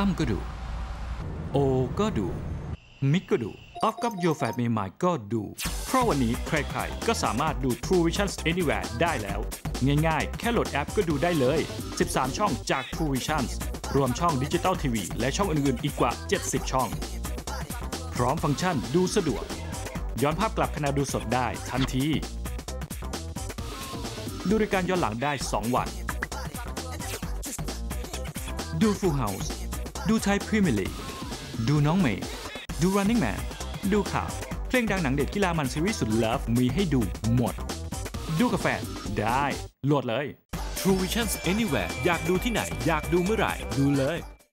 ตั้มก็ดูโอก็ดูมิกก็ดูออฟกับโยแฟดใหม่ๆก็ดูเพราะวันนี้ใครๆก็สามารถดู True Vision Anywhere ได้แล้วง่ายๆแค่โหลดแอปก็ดูได้เลย13ช่องจาก True Vision รวมช่อง Digital TV และช่องอื่นๆอีกกว่า70ช่องพร้อมฟังก์ชันดูสะดวกย้อนภาพกลับขณะดูสดได้ทันทีดูรายการย้อนหลังได้2วันดู Full House ดูไทยพรีเมียร์ลีกดูน้องเมย์ดู Running Man ดูข่าวเพลงดังหนังเด็ดกีฬามันซีรีส์สุดเลิฟมีให้ดูหมดดูกาแฟได้โหลดเลย True Vision Anywhere อยากดูที่ไหนอยากดูเมื่อไหร่ดูเลย